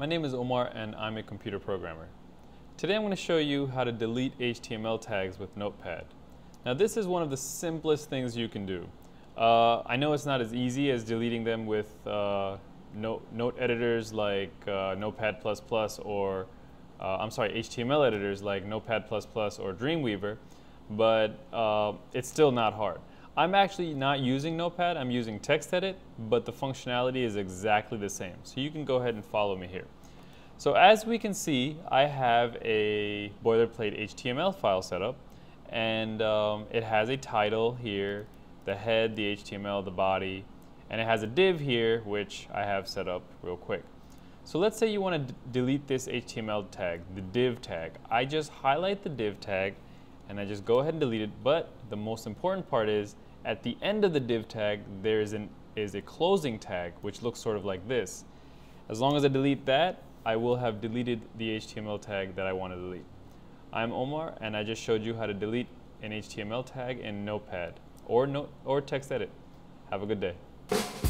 My name is Omar and I'm a computer programmer. Today I'm going to show you how to delete HTML tags with Notepad. Now this is one of the simplest things you can do. I know it's not as easy as deleting them with note editors like Notepad++ or HTML editors like Notepad++ or Dreamweaver, but it's still not hard. I'm actually not using Notepad, I'm using TextEdit, but the functionality is exactly the same. So you can go ahead and follow me here. So as we can see, I have a boilerplate HTML file set up, and it has a title here, the head, the HTML, the body, and it has a div here, which I have set up real quick. So let's say you want to delete this HTML tag, the div tag. I just highlight the div tag, and I just go ahead and delete it, but the most important part is at the end of the div tag there is a closing tag which looks sort of like this. As long as I delete that, I will have deleted the HTML tag that I want to delete. I'm Omar and I just showed you how to delete an HTML tag in Notepad or TextEdit. Have a good day.